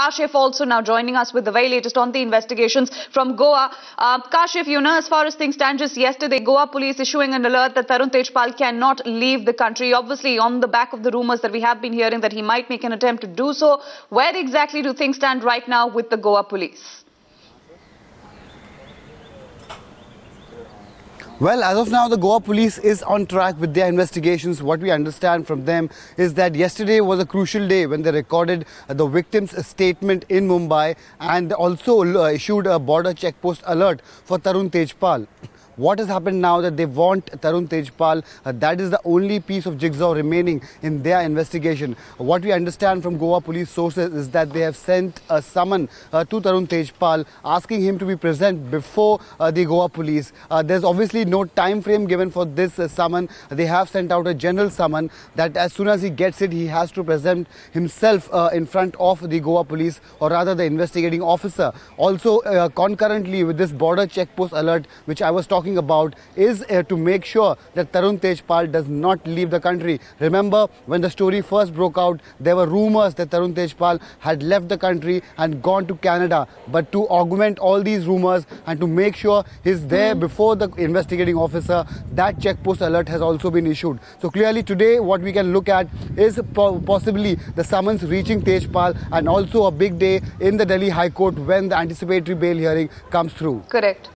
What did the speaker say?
Kashif also now joining us with the very latest on the investigations from Goa. Kashif, as far as things stand, just yesterday, Goa police issuing an alert that Tarun Tejpal cannot leave the country, obviously on the back of the rumours that we have been hearing that he might make an attempt to do so. Where exactly do things stand right now with the Goa police? Well, as of now, the Goa police is on track with their investigations. What we understand from them is that yesterday was a crucial day when they recorded the victim's statement in Mumbai and also issued a border checkpost alert for Tarun Tejpal. What has happened now that they want Tarun Tejpal? That is the only piece of jigsaw remaining in their investigation. What we understand from Goa police sources is that they have sent a summon to Tarun Tejpal asking him to be present before the Goa police. There's obviously no time frame given for this summon. They have sent out a general summon that as soon as he gets it, he has to present himself in front of the Goa police, or rather the investigating officer. Also, concurrently with this border checkpost alert, which I was talking about, is to make sure that Tarun Tejpal does not leave the country. Remember, when the story first broke out, there were rumours that Tarun Tejpal had left the country and gone to Canada. But to augment all these rumours and to make sure he's there before the investigating officer, that checkpost alert has also been issued. So clearly today what we can look at is possibly the summons reaching Tejpal, and also a big day in the Delhi High Court when the anticipatory bail hearing comes through. Correct.